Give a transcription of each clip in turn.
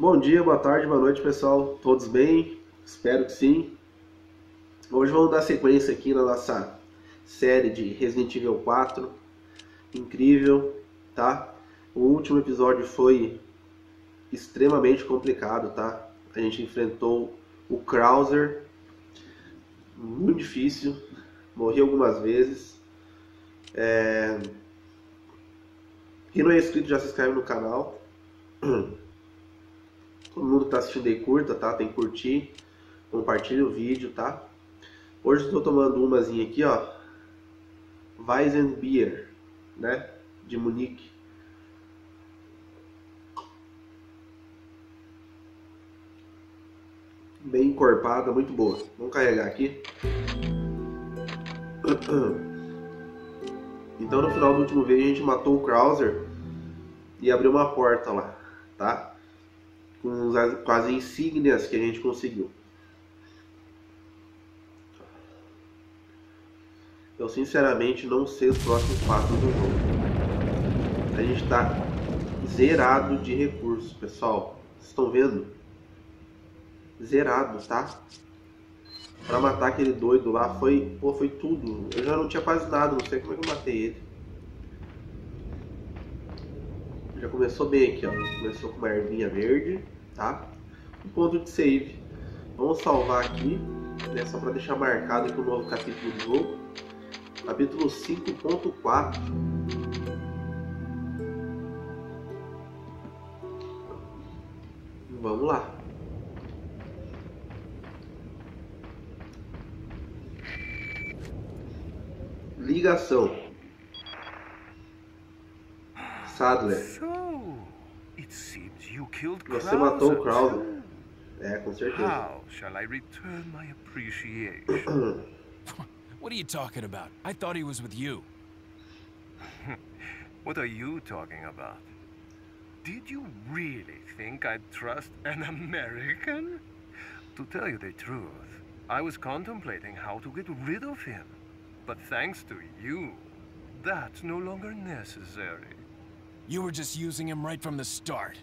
Bom dia, boa tarde, boa noite, pessoal. Todos bem? Espero que sim. Hoje vamos dar sequência aqui na nossa série de Resident Evil 4. Incrível, tá? O último episódio foi extremamente complicado, tá? A gente enfrentou o Krauser, muito difícil, morri algumas vezes. Quem não é inscrito já se inscreve no canal. Todo mundo que tá assistindo aí curta, tá? Tem que curtir, compartilha o vídeo, tá? Hoje estou tomando umazinha aqui, ó, Weizenbier, né? De Munique. Bem encorpada, muito boa. Vamos carregar aqui. Então no final do último vídeo a gente matou o Krauser e abriu uma porta lá, tá? Com as insígnias que a gente conseguiu. Eu sinceramente não sei os próximos passos do jogo. A gente tá zerado de recursos, pessoal. Vocês estão vendo? Zerado, tá? Pra matar aquele doido lá foi... Pô, foi tudo. Eu já não tinha quase nada, não sei como é que eu matei ele. Já começou bem aqui, ó. Começou com uma ervinha verde, tá? Um ponto de save. Vamos salvar aqui, né? Só pra deixar marcado aqui o novo capítulo do jogo. Capítulo 5.4. Vamos lá. Ligação. Sadler. Você matou o Krauser. É, com certeza. What are you talking about? I thought he was with you. What are you talking about? Did you really think I'd trust an American? To tell you the truth, I was contemplating how to get rid of him. But thanks to you, that's no longer necessary. You were just using him right from the start.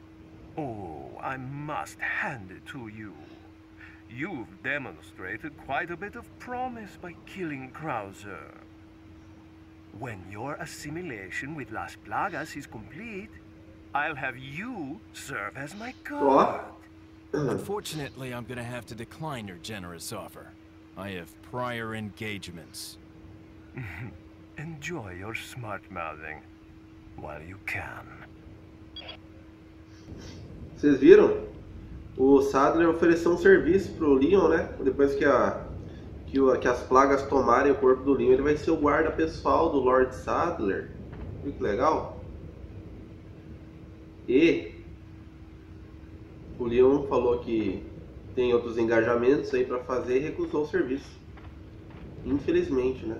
Oh, I must hand it to you. You've demonstrated quite a bit of promise by killing Krauser. When your assimilation with Las Plagas is complete, I'll have you serve as my guard. Unfortunately, I'm gonna have to decline your generous offer. I have prior engagements. Enjoy your smart-mouthing while you can. Vocês viram? O Sadler ofereceu um serviço pro Leon, né? Depois que as plagas tomarem o corpo do Leon, ele vai ser o guarda pessoal do Lord Sadler. Viu que legal? E o Leon falou que tem outros engajamentos aí pra fazer e recusou o serviço. Infelizmente, né?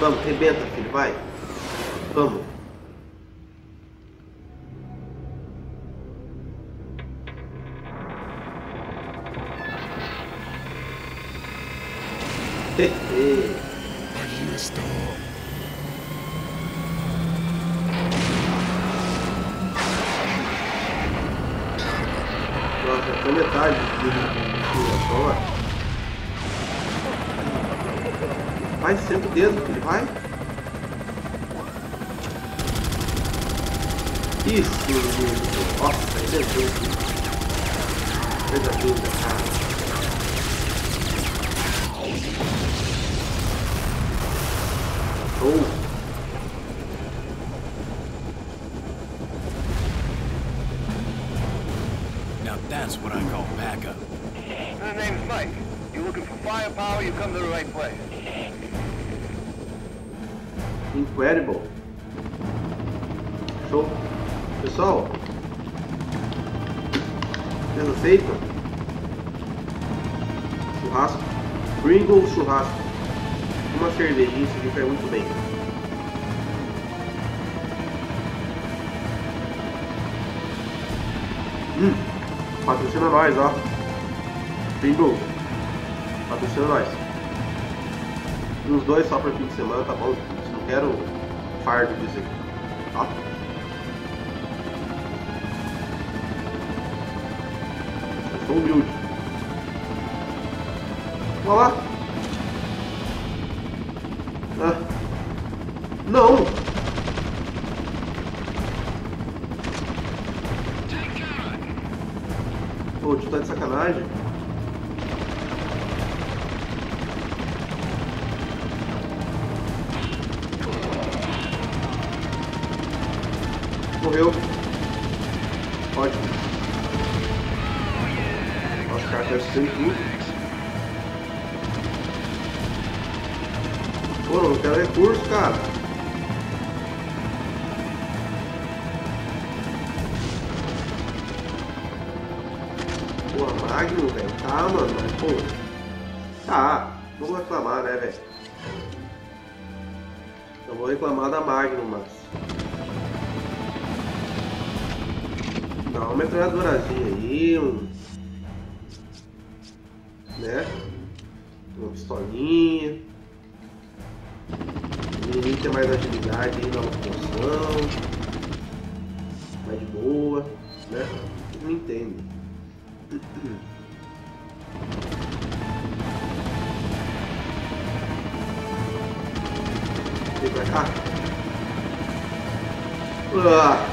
Vamos, rebenta, filho, vai. Vamos. Aqui estou. Nossa, foi metade do... Vai, senta o dedo, filho, vai. Isso, filho. Nossa, ele é doido. Coisa linda, cara. Now that's what I call backup. My name's Mike. You're looking for firepower, you come to the right place. Incredible. Show. Pessoal, Sendo feita. Churrasco. Pringles, churrasco. Uma cervejinha, isso aqui cai muito bem. Patrocina nós, ó. Pringles. Patrocina nós. Uns dois só para fim de semana, tá bom? Não quero fardo disso aqui, tá? Eu sou humilde. Olha lá. Ah. Não! Pô, tu tá de sacanagem? Morreu. Ótimo. Nossa, o cara tá assistindo tudo. Pô, não quero recurso, cara. Pô, a Magno, velho. Tá, mano. Mas, pô. Tá. Vamos reclamar, né, velho? Eu vou reclamar da Magno, mas... Dá uma metralhadorazinha aí, né? Uma pistolinha. O inimigo tem mais agilidade aí na locomoção. Mais de boa, né? Não entendo. Vem pra cá. Ah.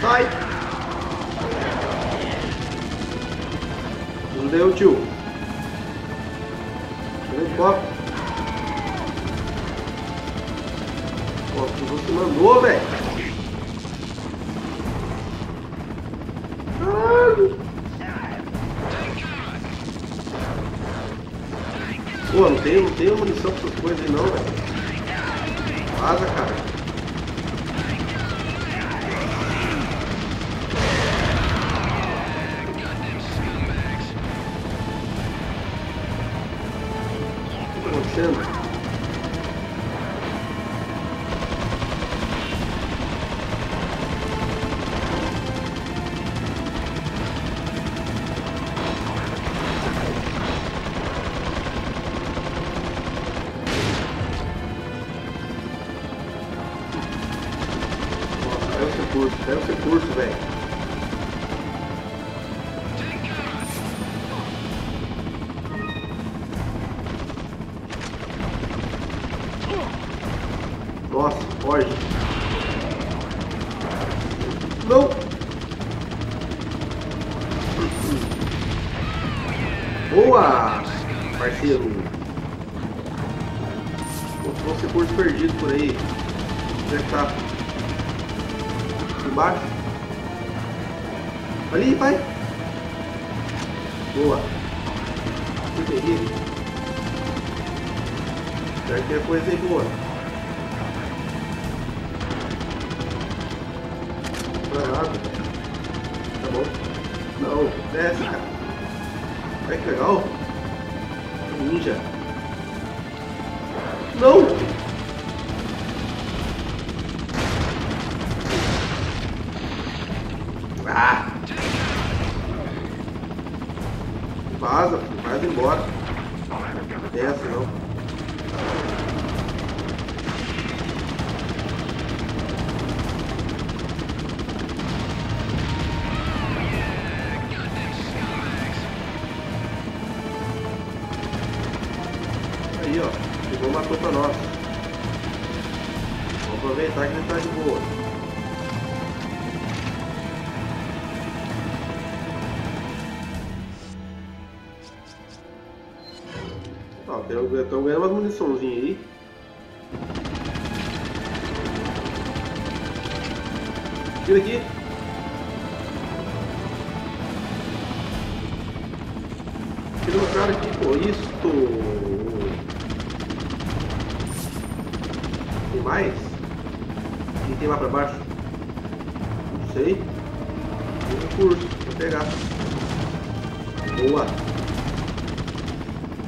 Sai! Não deu, tio. Cadê o copo? O copo que você mandou, velho. Caralho! Pô, não tem munição pra essas coisas aí não, velho. Vaza, cara. Nossa, foge. Não! Boa, parceiro! Vou ser curso perdido por aí. Onde é que tá? Embaixo? Ali, vai! Boa! Que perigo! Será que é coisa aí boa? Tá bom? Não, desce, cara. Olha que legal. Ninja. Não! Ah! Vaza, vai embora. Desce, não. Então ganha umas muniçãozinhas aí. Tira aqui. Tira o cara aqui, pô. Isto. mais? O que tem lá pra baixo? Não sei. Tem um curso, vou pegar. Boa.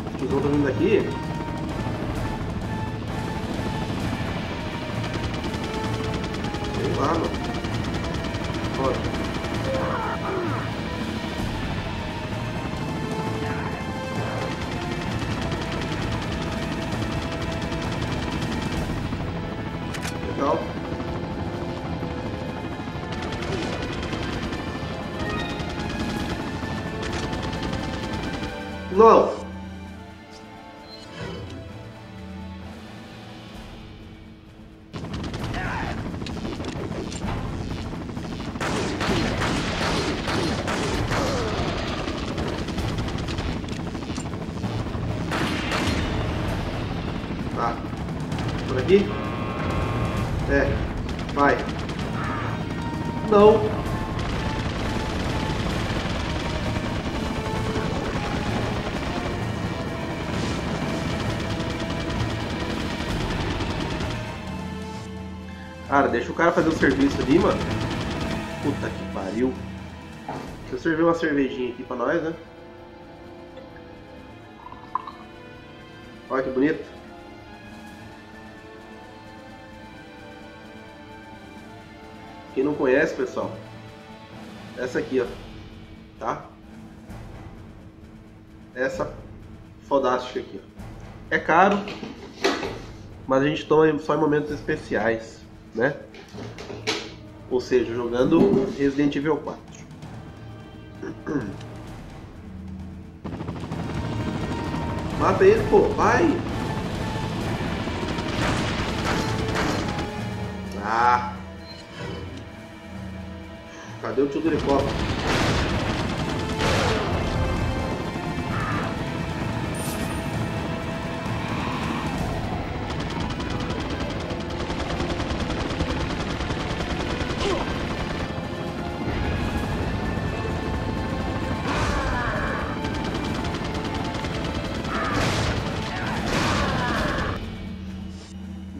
Os tiozão estão vindo daqui. Sei lá, mano. Ó. Não. Tá. Por aqui? É. Vai. Não. Cara, deixa o cara fazer o serviço ali, mano. Puta que pariu. Deixa eu servir uma cervejinha aqui pra nós, né? Olha que bonito. Quem não conhece, pessoal, essa aqui, ó. Tá? Essa fodástica aqui, ó. É caro, mas a gente toma só em momentos especiais, né? Ou seja, jogando Resident Evil 4. Mata ele, pô, vai! Ah! Cadê o tio do helicóptero?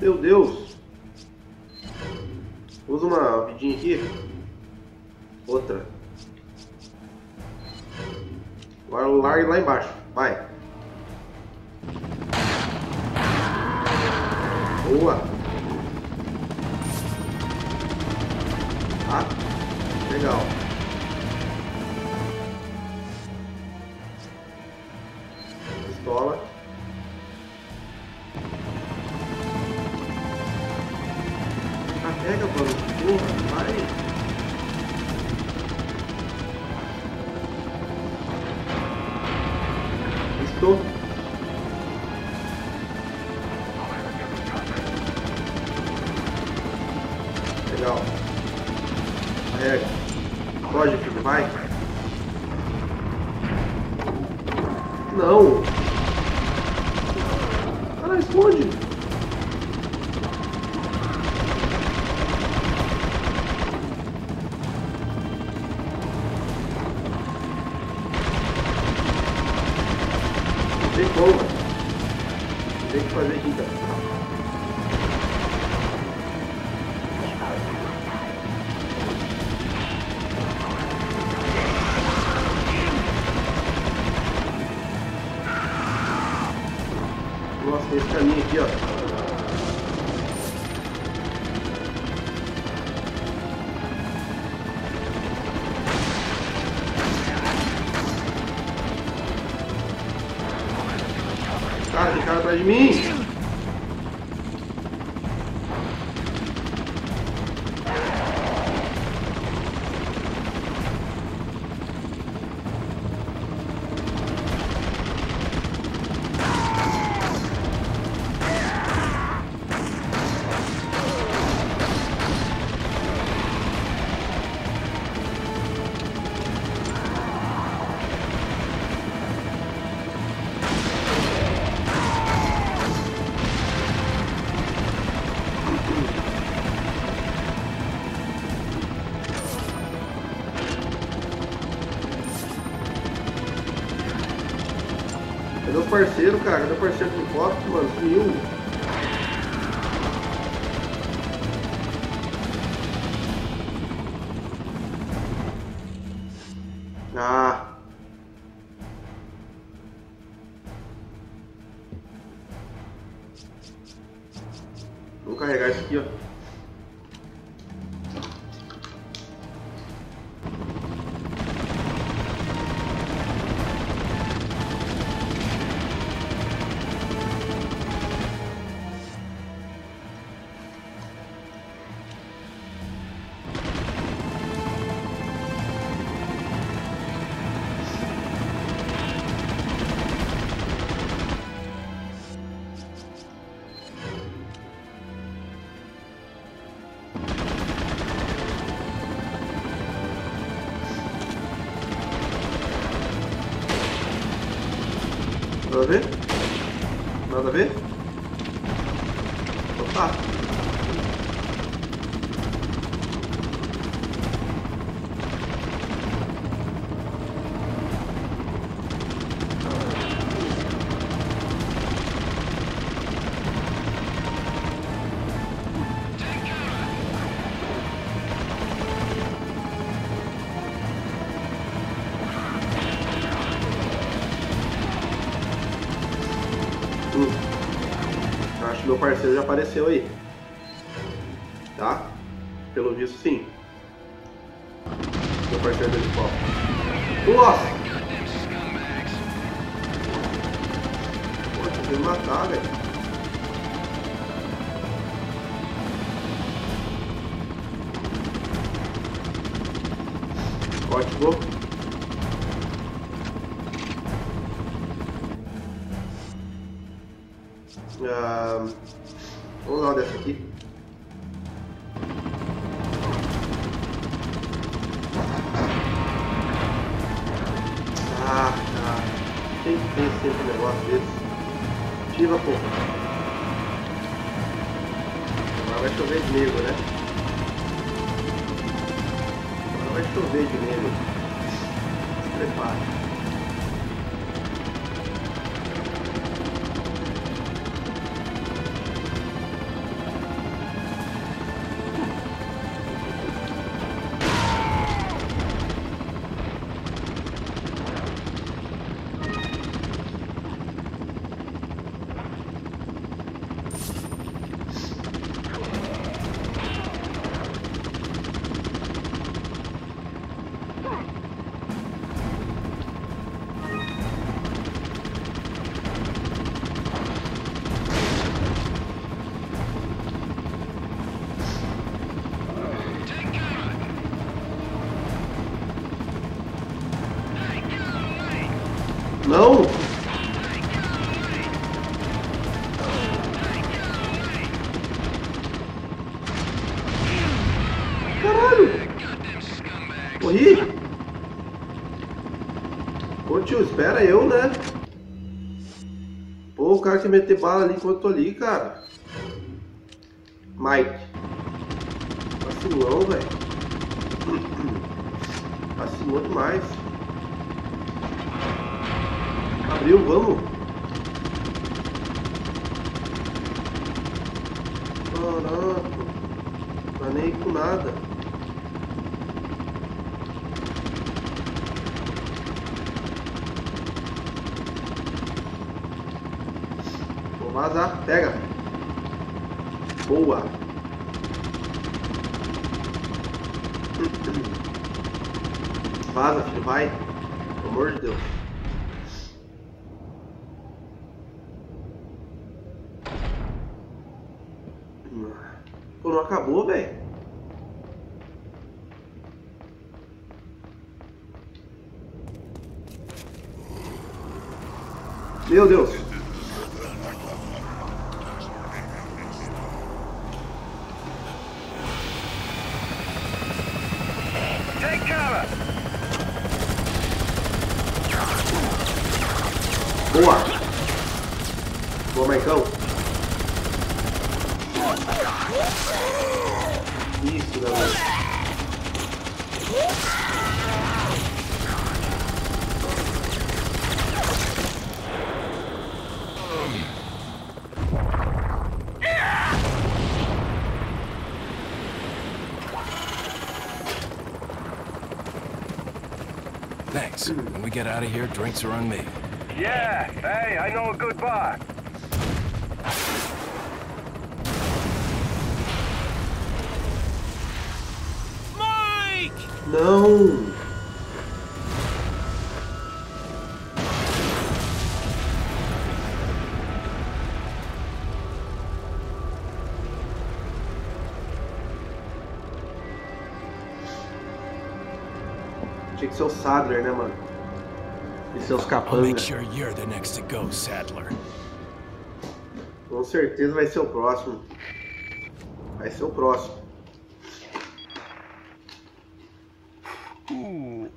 Meu Deus! Usa uma vidinha aqui. Outra. Agora larga lá embaixo. Vai. Boa. Tá. Legal. Pistola. Pega, mano, porra, vai. Estou. Legal. Pega. Pode, filho, vai. Não. Ah, esconde. Tem que fazer aqui então. Nossa, tem esse caminho aqui, ó. Cara, tem cara atrás de mim! Cadê o parceiro, cara? Cadê o parceiro do copo, mano? Sumiu. Vou carregar isso aqui, ó. Nada a ver? Nada a ver? Opa! Acho que meu parceiro já apareceu aí. Tá? Pelo visto, sim. Meu parceiro desse pau. Nossa! Pode me matar, velho. Ótimo. Vamos lá dessa aqui. Ah, cara. Tem que ter sempre um negócio desse. Tira, pô. Agora vai chover de negro, né? Agora vai chover de negro. Se prepara. Não! Caralho! Morri! Pô, tio, espera eu, né? Pô, o cara quer meter bala ali enquanto eu tô ali, cara. Mike. Vacilão, velho. Vacilou demais. Abriu, vamos! Caraca! Tá nem com nada! Vou vazar! Pega! Boa! Vaza, filho! Vai! Pelo amor de Deus! Pô, não acabou, velho. Meu Deus. Take cover. Boa. Boa, Maicão. Isso, galera. Thanks. When we get out of here, drinks are on me. Yeah, hey, I know a good bar. Não! Tinha que ser o Sadler, né, mano? E seus capangas. Com certeza vai ser o próximo. Vai ser o próximo.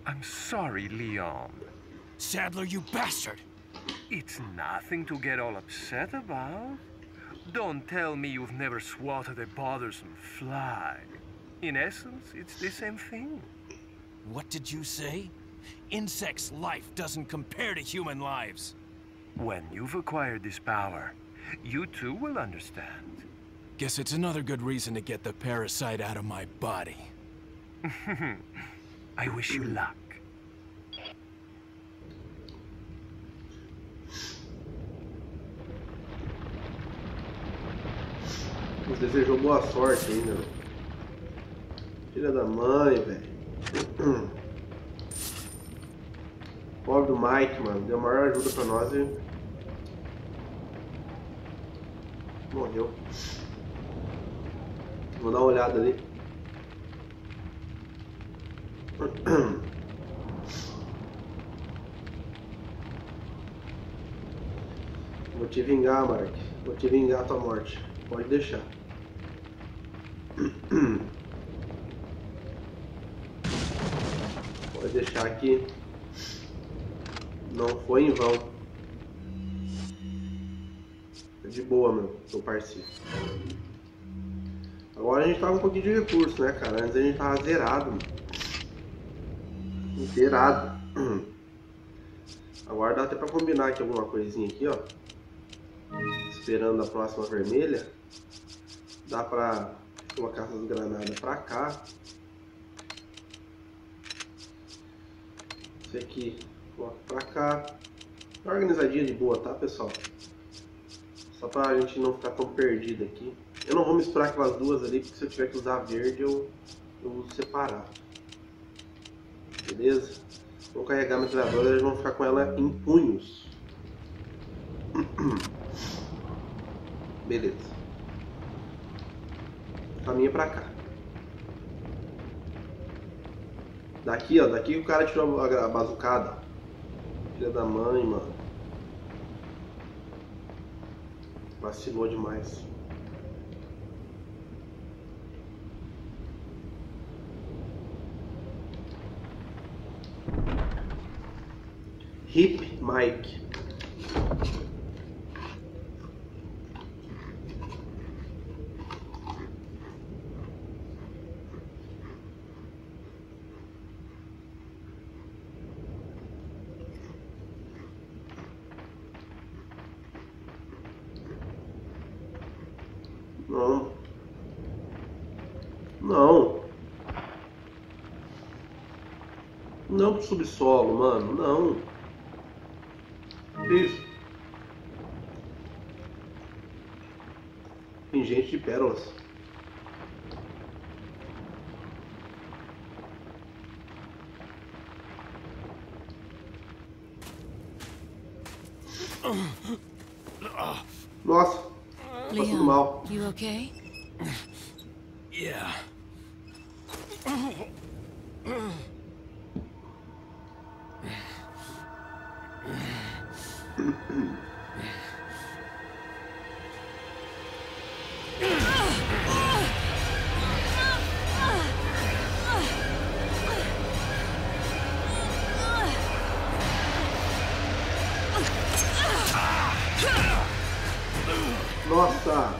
I'm sorry, Leon. Sadler, you bastard! It's nothing to get all upset about. Don't tell me you've never swatted a bothersome fly. In essence, it's the same thing. What did you say? Insects' life doesn't compare to human lives. When you've acquired this power, you too will understand. Guess it's another good reason to get the parasite out of my body. I wish you luck. Nos desejou boa sorte ainda. Filha da mãe, velho. Pobre do Mike, mano. Deu a maior ajuda pra nós e... morreu. Vou dar uma olhada ali. Vou te vingar, Mark. Vou te vingar a tua morte. Pode deixar. Pode deixar que não foi em vão. De boa, meu parceiro. Agora a gente tá com um pouquinho de recurso, né, cara? Antes a gente tava zerado, mano. Inteirado. Agora dá até pra combinar aqui alguma coisinha aqui, ó. Esperando a próxima vermelha. Dá pra colocar essas granadas pra cá. Isso aqui coloca pra cá. Tá organizadinha de boa, tá, pessoal? Só pra gente não ficar tão perdido aqui. Eu não vou misturar aquelas duas ali, porque se eu tiver que usar verde, eu uso separado. Beleza? Vou carregar a metralhadora e eles vão ficar com ela em punhos. Beleza. Caminha pra cá. Daqui, ó. Daqui o cara tirou a bazucada. Filha da mãe, mano. Vacilou demais. Hip Mike. Não. Não. Não pro subsolo, mano. Não. Isso. Pingente de pérolas. Nossa, passando mal. You okay? Yeah. Nossa!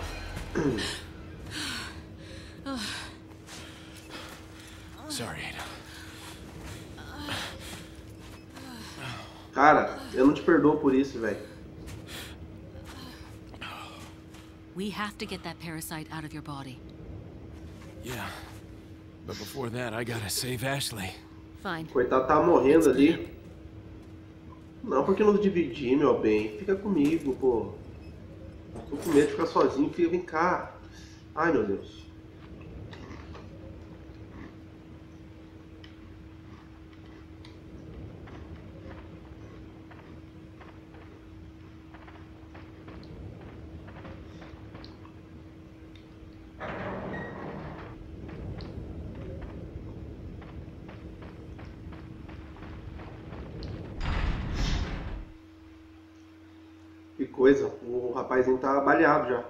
Sorry, Ada. Cara, eu não te perdoo por isso, velho. We have to get that parasite out of your body. Yeah. But before that, I gotta save Ashley. Fine. Coitado, tá morrendo ali. Não, porque não dividi, meu bem. Fica comigo, pô. Tô com medo de ficar sozinho, filho, vem cá. Ai, meu Deus. coisa. O rapazinho tá baleado já.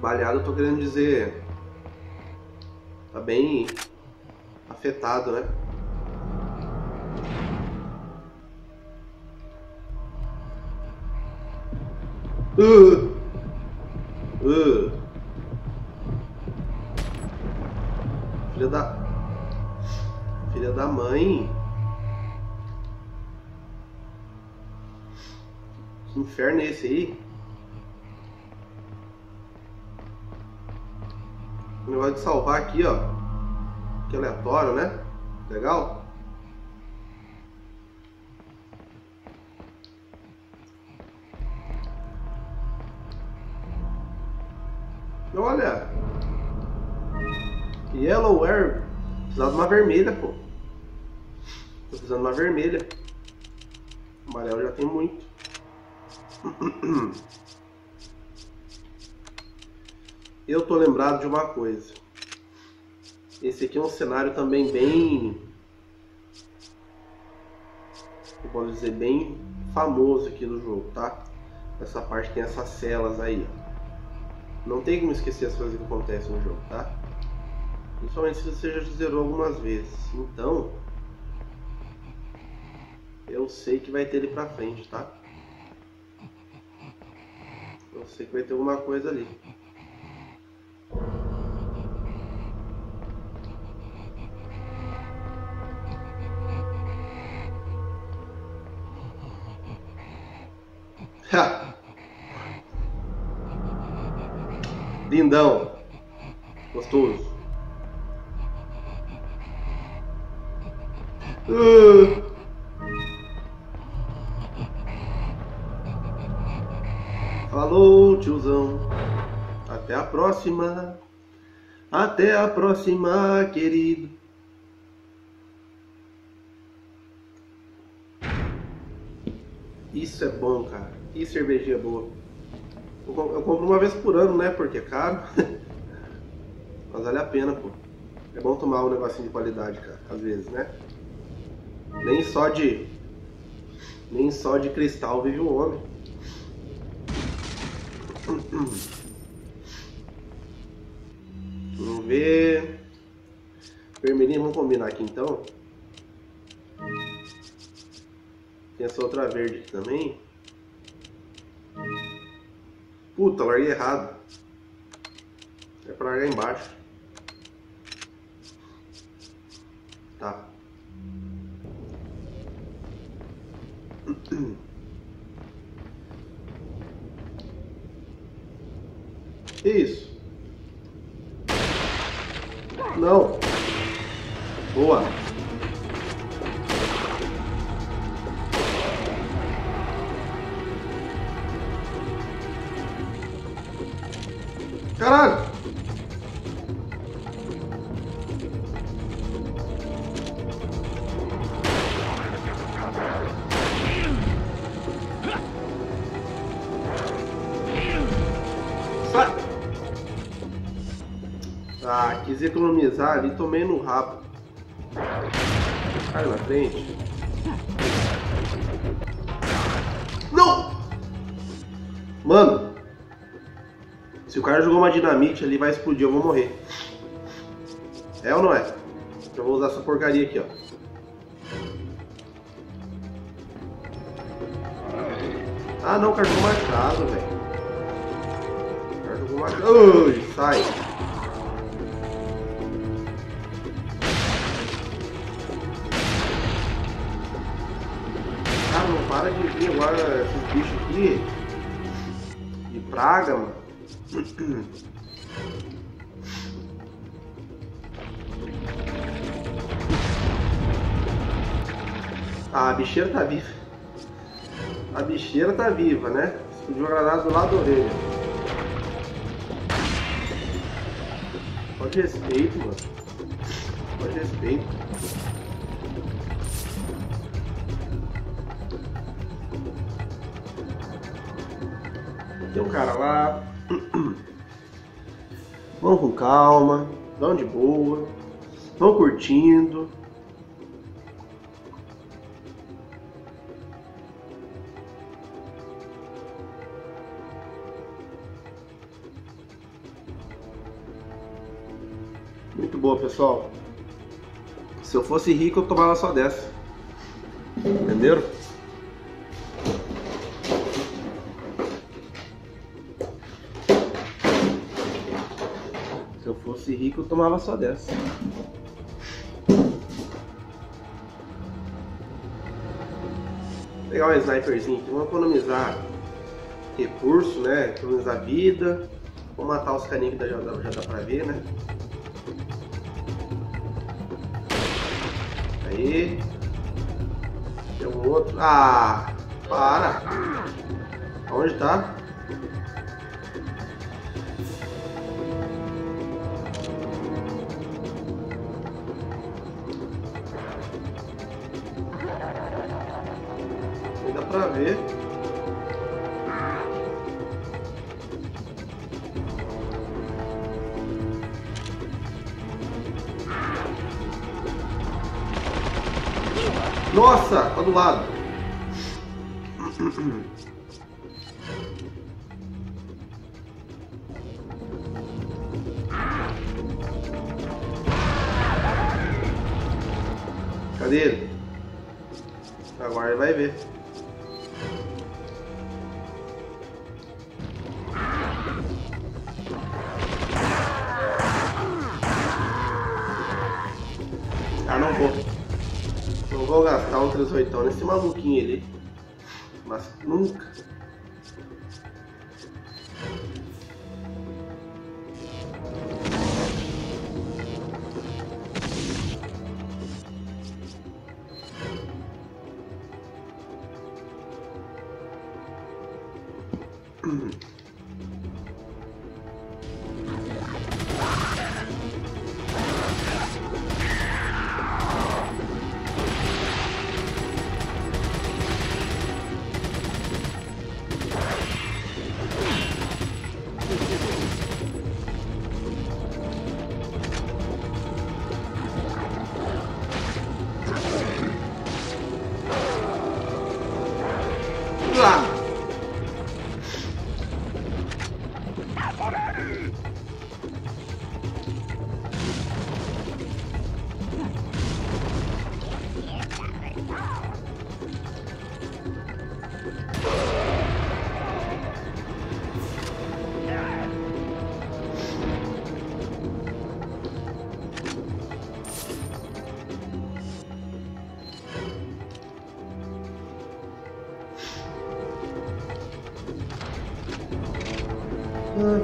Baleado, eu tô querendo dizer... Tá bem afetado, né? Filha da mãe. Que inferno é esse aí? O negócio de salvar aqui, ó. Que aleatório, né? Legal? Olha! Yellow Air. Precisava de uma vermelha, pô. Tô precisando de uma vermelha. O amarelo já tem muito. Eu tô lembrado de uma coisa. Esse aqui é um cenário também bem... Eu posso dizer, bem famoso aqui do jogo, tá? Essa parte tem essas celas aí, ó. Não tem como esquecer as coisas que acontecem no jogo, tá? Principalmente se você já zerou algumas vezes. Então... Eu sei que vai ter ele pra frente, tá? Eu sei que vai ter alguma coisa ali. Lindão. Gostoso. Falou, tiozão. Até a próxima. Até a próxima, querido. Isso é bom, cara. Que cervejinha boa. Eu compro uma vez por ano, né? Porque é caro. Mas vale a pena, pô. É bom tomar um negocinho de qualidade, cara. Às vezes, né? Nem só de cristal vive o homem. Vamos ver. Vermelhinho, vamos combinar aqui então. Tem essa outra verde aqui também. Puta, larguei errado. É pra largar embaixo. Tá. Isso. Não. Boa. Caralho! Sai! Ah, quis economizar ali, tomei no rabo. Cai na frente. Não! Mano! Se o cara jogou uma dinamite ali, vai explodir, eu vou morrer. É ou não é? Eu vou usar essa porcaria aqui, ó. Ah não, o cara jogou machado, velho. O cara jogou machado. Ui, sai. Cara, não para de vir agora esses bichos aqui. De praga, mano. Ah, a bicheira tá viva. A bicheira tá viva, né? Explodiu a granada do lado da orelha. Pode respeito, mano. Pode respeito. Tem um cara lá. Vão com calma, vão de boa, vão curtindo. muito boa, pessoal. Se eu fosse rico, eu tomava só dessa. Entenderam? Se eu fosse rico, eu tomava só dessa. Pegar um sniperzinho aqui, vamos economizar recurso, né? Economizar vida. Vou matar os carinhos que já dá pra ver, né? Aí. Tem um outro. Ah! Para! Aonde tá? Não dá pra ver. Nossa, tá do lado. Cadê ele? Agora ele vai ver. Ah, não vou. Não vou gastar um 38 nesse maluquinho ali. Mas nunca.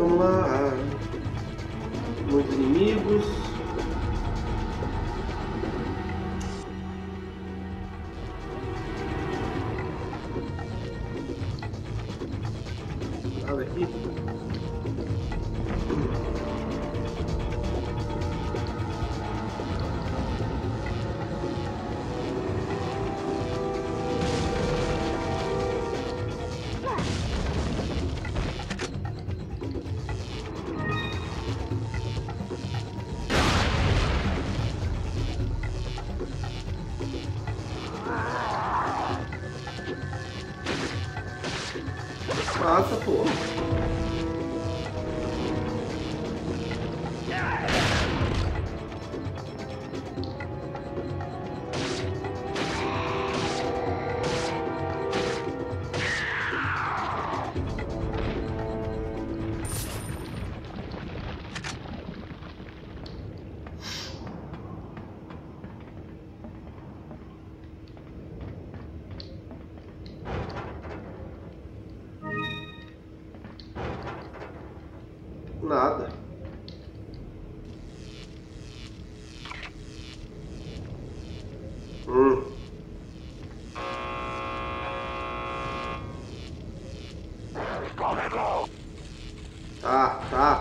Vamos lá, muitos inimigos. Nada aqui. Nossa, pô. Nada.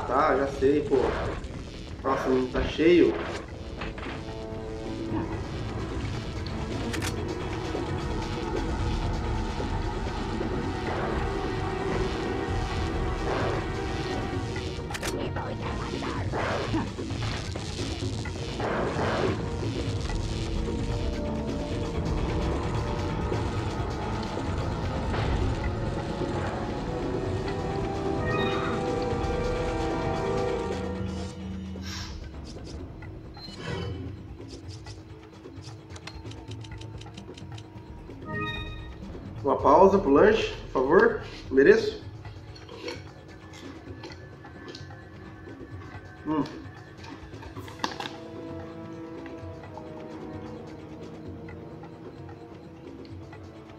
Tá, já sei, pô. Nossa, não tá cheio. Uma pausa pro lanche, por favor. Mereço?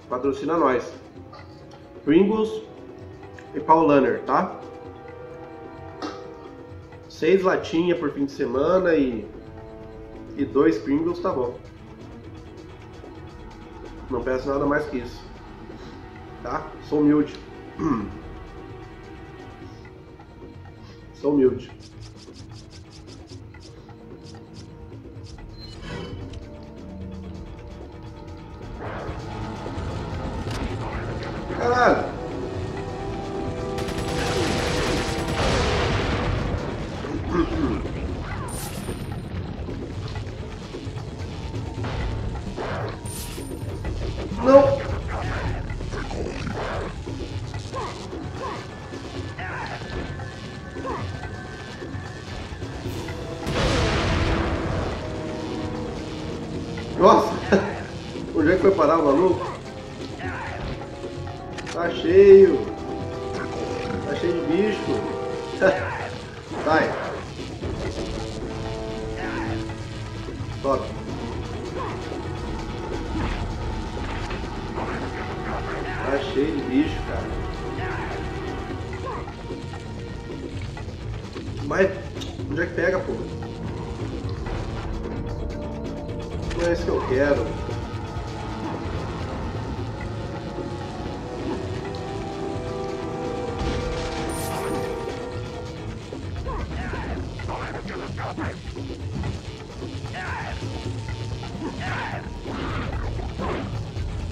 Patrocina nós. Pringles e Paulaner, tá? 6 latinhas por fim de semana e 2 Pringles, tá bom. Não peço nada mais que isso. Tá? Sou humilde. Sou humilde. Caralho! Não! Nossa! Onde é que foi parar o maluco? Tá cheio! Tá cheio de bicho! Sai! Sobe! Tá cheio de bicho, cara! Mas onde é que pega, pô? Não é isso que eu quero!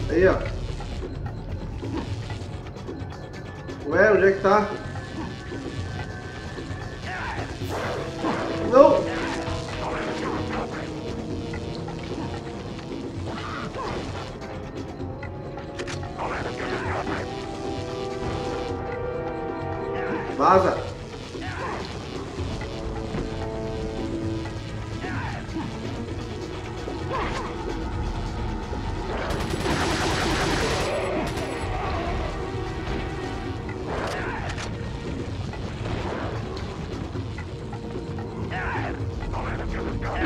Aí, ó. Ué, onde é que tá? Não! Vaza!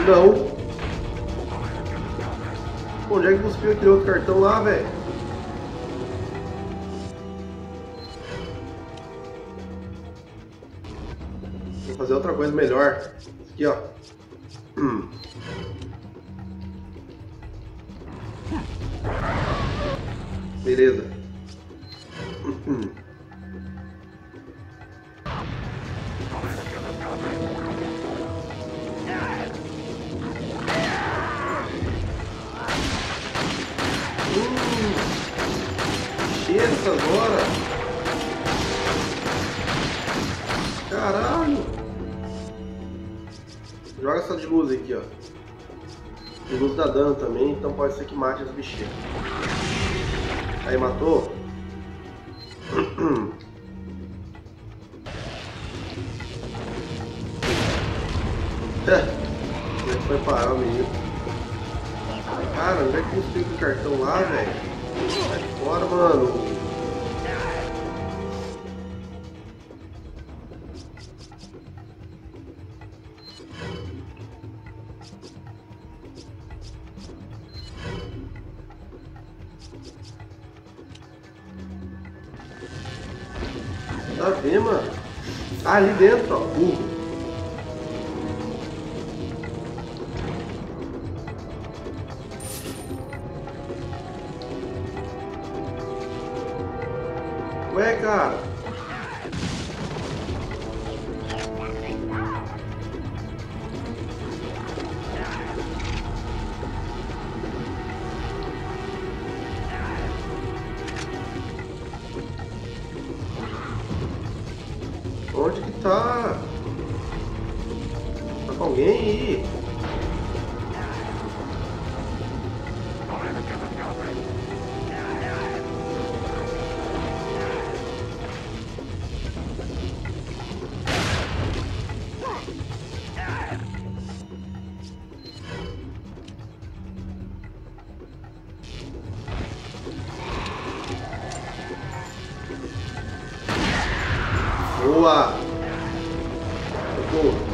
Não. Pô, onde é que você tirou o cartão lá, velho? Vou fazer outra coisa melhor. Aqui, ó. Beleza. Essa agora, caralho, joga essa de luz aqui, ó. De luz dá dano também, então pode ser que mate as bichinhas. Aí matou. Como é que foi parar o menino? Cara, onde é que eu pego o cartão lá, velho? Sai fora, mano. Tá vendo, mano? Ah, ali dentro, ó. Ué, cara! Onde que tá? Tá com alguém aí? voar. Eu vou.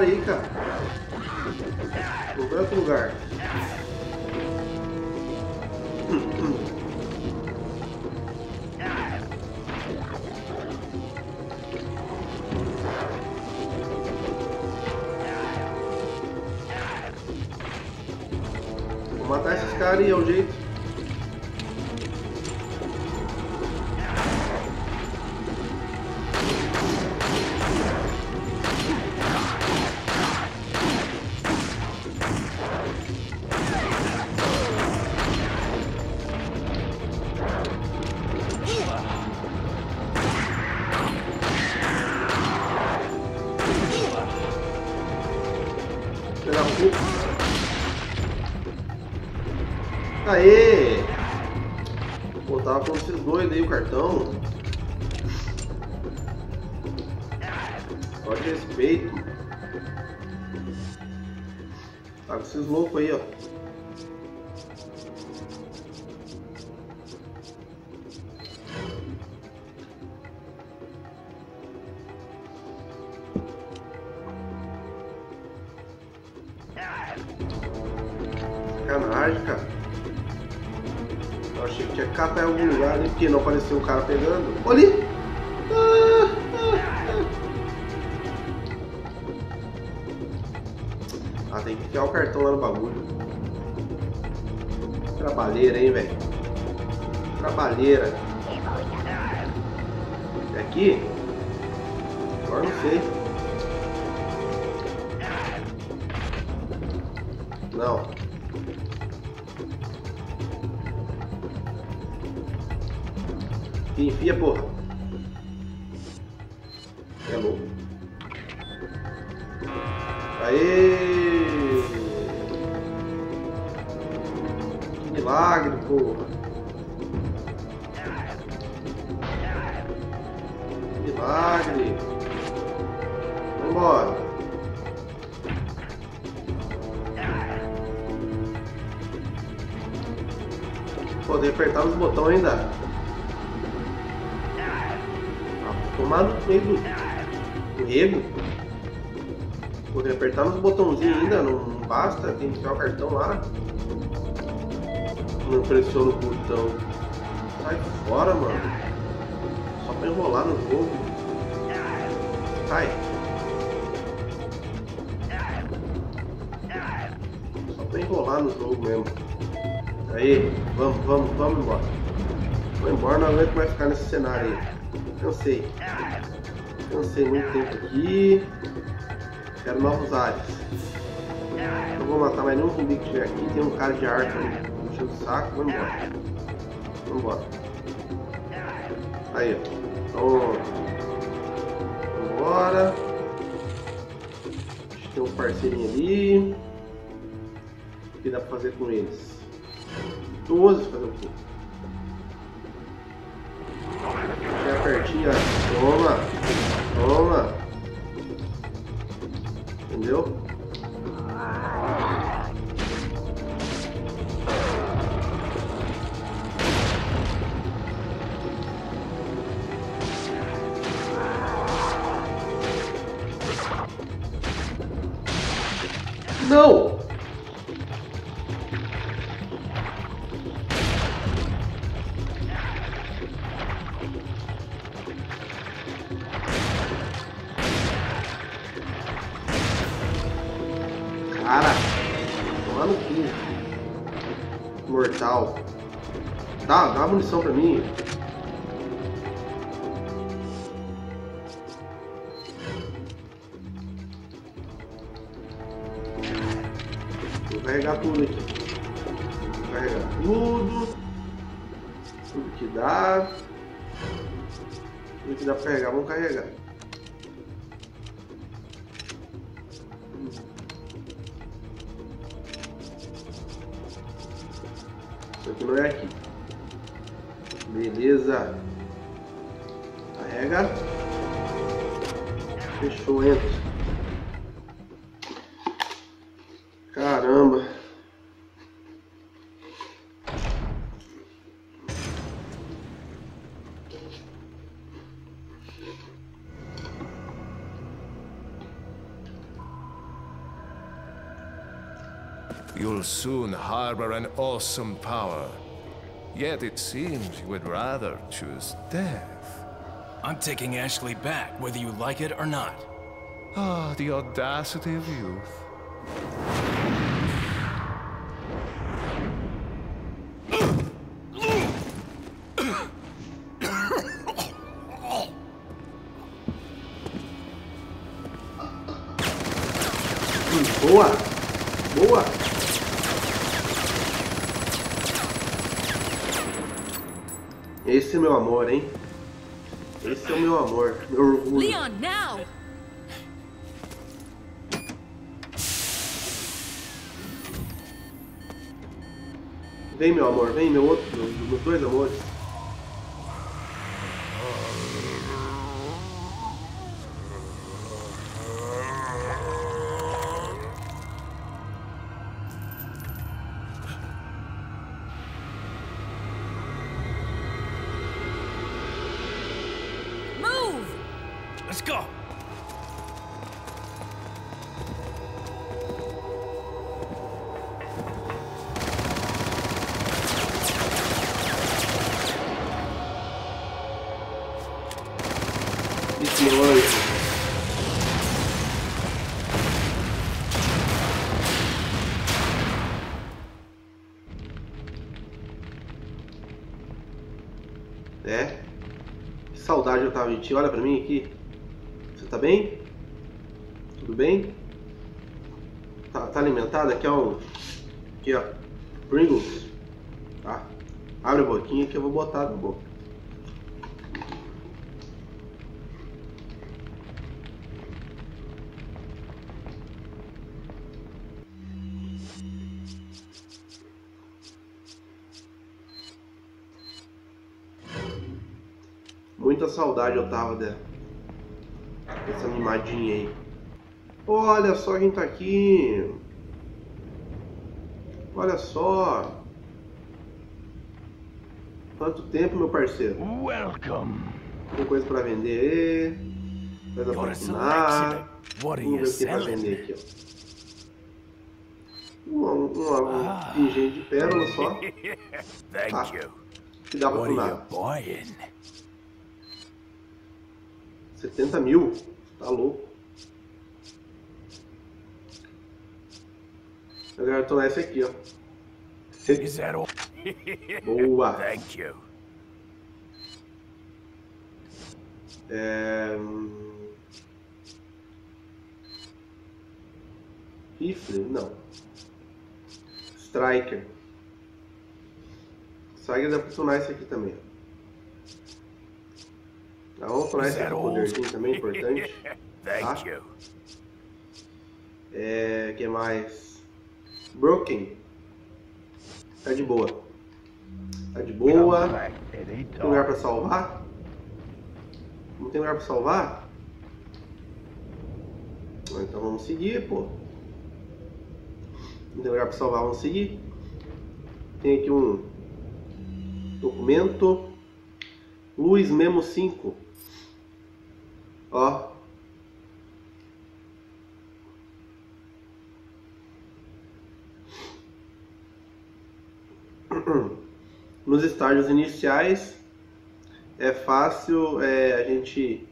Aí, cara, vou pra outro lugar. Vou matar esses caras aí, é o jeito. Aê! Pô, tava com esses doidos aí o cartão. Só de respeito. Tá com esses loucos aí, ó. Que não apareceu o cara pegando. Olha ali! Ah, tem que enfiar o cartão lá no bagulho. Trabalheira, hein, velho? Trabalheira. É aqui? Agora não sei. Não. Enfia, porra. É louco. Aê! Que milagre, porra. Que milagre. Vambora. Poder apertar os botões ainda. Tomar no meio do rego. Poder apertar nos botãozinhos ainda, não basta, tem que tirar o cartão lá. Não pressiona o botão. Sai fora, mano. Só pra enrolar no jogo. Sai. Só pra enrolar no jogo mesmo. Aí, vamos embora. Vou embora, não aguento mais ficar nesse cenário aí. Cansei. Cansei muito tempo aqui. Quero novos ares. Não vou matar mais nenhum zumbi que tiver aqui. Tem um cara de arco enchendo o saco. Vamos embora. Vamos embora. Aí, ó. Vamos embora. Acho que tem um parceirinho ali. O que dá pra fazer com eles? 12 fazer o quê? Pertinho, toma, toma, entendeu? Não! mortal. Dá uma munição pra mim. Vou carregar tudo aqui. Vou carregar tudo. Tudo que dá. Tudo que dá pra carregar, vamos carregar. Isso aqui não é aqui. Beleza. Carrega. Fechou, entra. Caramba. You'll soon harbor an awesome power. Yet it seems you would rather choose death. I'm taking Ashley back, whether you like it or not. Ah, the audacity of youth. Boa! Boa! Esse é meu amor, hein? Esse é o meu amor, meu orgulho. Leon, now! Vem, meu amor, vem, meu outro, meus dois amores. Let's go. It's my life. É, que saudade eu tava de ti. Olha pra mim aqui. Tá bem? Tudo bem? Tá alimentada? Aqui é um... Aqui ó, Pringles. Tá? Abre a boquinha que eu vou botar na boca. Muita saudade eu tava dela. Essa animadinha aí. Olha só quem tá aqui. Olha só. Quanto tempo, meu parceiro. Welcome. Tem coisa pra vender. Coisa pra assinar. Vamos ver o que vai vender aqui, ó. Um pingente de pérola só. Tá. Que dá pra assinar. 70 mil? Tá louco. Eu quero tomar esse aqui, ó. Boa! Rifle? Não. Striker. Saiga dá pra tomar esse aqui também. Tá, vamos falar esse poderzinho também, importante. Tá? É, que mais? Broken. Tá de boa. Tá de boa. Tem lugar pra salvar? Não tem lugar pra salvar? Então vamos seguir, pô. Não tem lugar pra salvar, vamos seguir. Tem aqui um documento. Luz Memo 5. Ó. Nos estágios iniciais é fácil a gente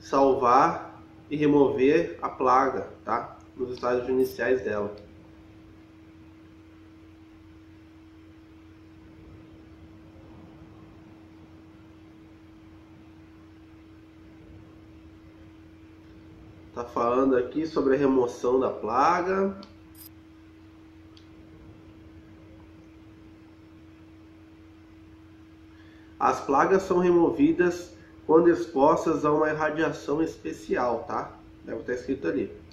salvar e remover a plaga, tá? Nos estágios iniciais dela. Tá falando aqui sobre a remoção da plaga. As plagas são removidas quando expostas a uma irradiação especial, tá? Deve estar escrito ali.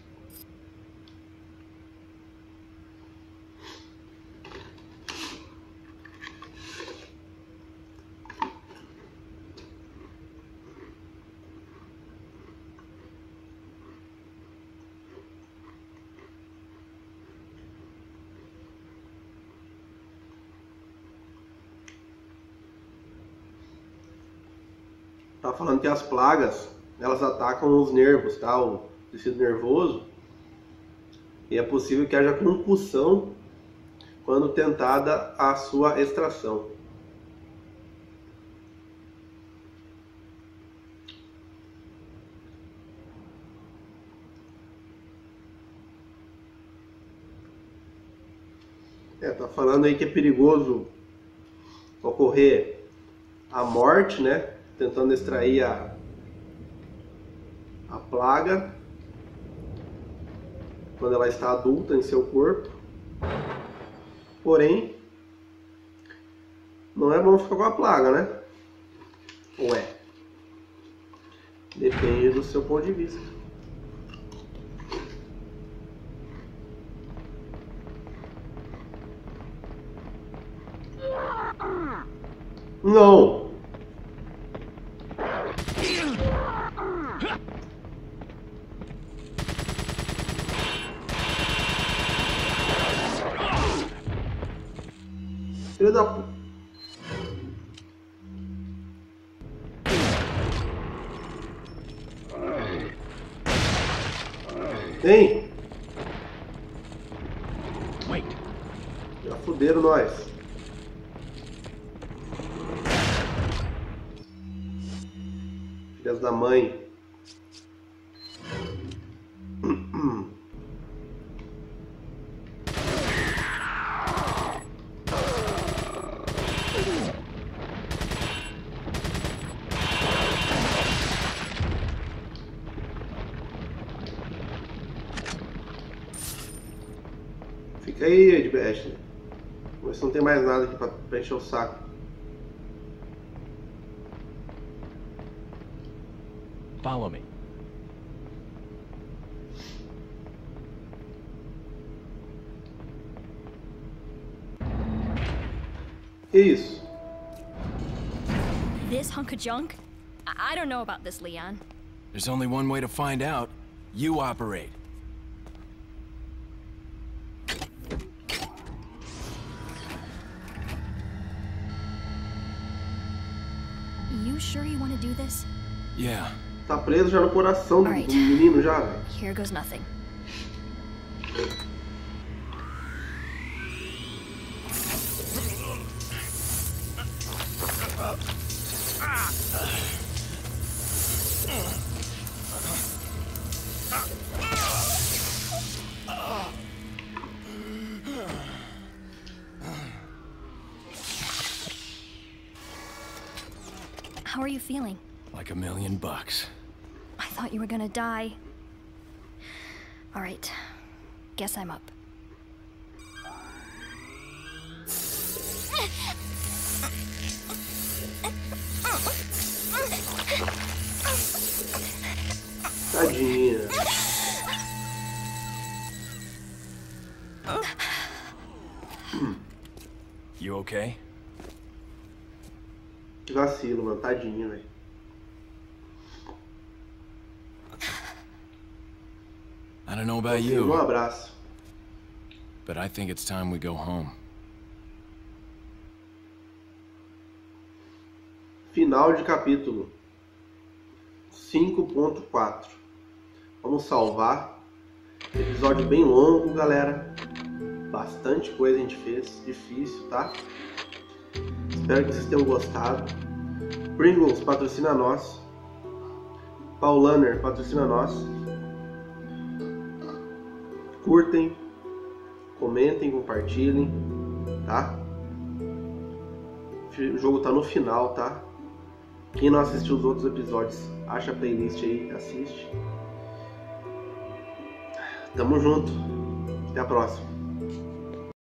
Tá falando que as plagas, elas atacam os nervos, tá? O tecido nervoso. E é possível que haja concussão quando tentada a sua extração. É, tá falando aí que é perigoso ocorrer a morte, né? Tentando extrair a plaga quando ela está adulta em seu corpo. Porém, não é bom ficar com a plaga, né? Ou é? Depende do seu ponto de vista. Não! Filho da puta. Tem? Já fuderam nós. Filhas da mãe. E aí, Ashley? Mas não tem mais nada aqui pra encher o saco. Follow me. Isso. This hunk of junk? I don't know about this, Leon. There's only one way to find out. You operate. Sure you want to do this? Yeah. Tá preso já no coração do menino já. Here goes nothing. How are you feeling? Like $1,000,000. I thought you were gonna die. All right, guess I'm up. Tadinha. You okay? Vacilo, mano, tadinho, velho. I don't know about you. Um abraço. But I think it's time we go home. Final de capítulo 5.4. Vamos salvar. Episódio bem longo, galera. Bastante coisa a gente fez, difícil, tá? Espero que vocês tenham gostado. Pringles patrocina nós. Paulaner patrocina nós. Curtem, comentem, compartilhem, tá? O jogo tá no final, tá? Quem não assistiu os outros episódios, acha a playlist aí, assiste. Tamo junto. Até a próxima.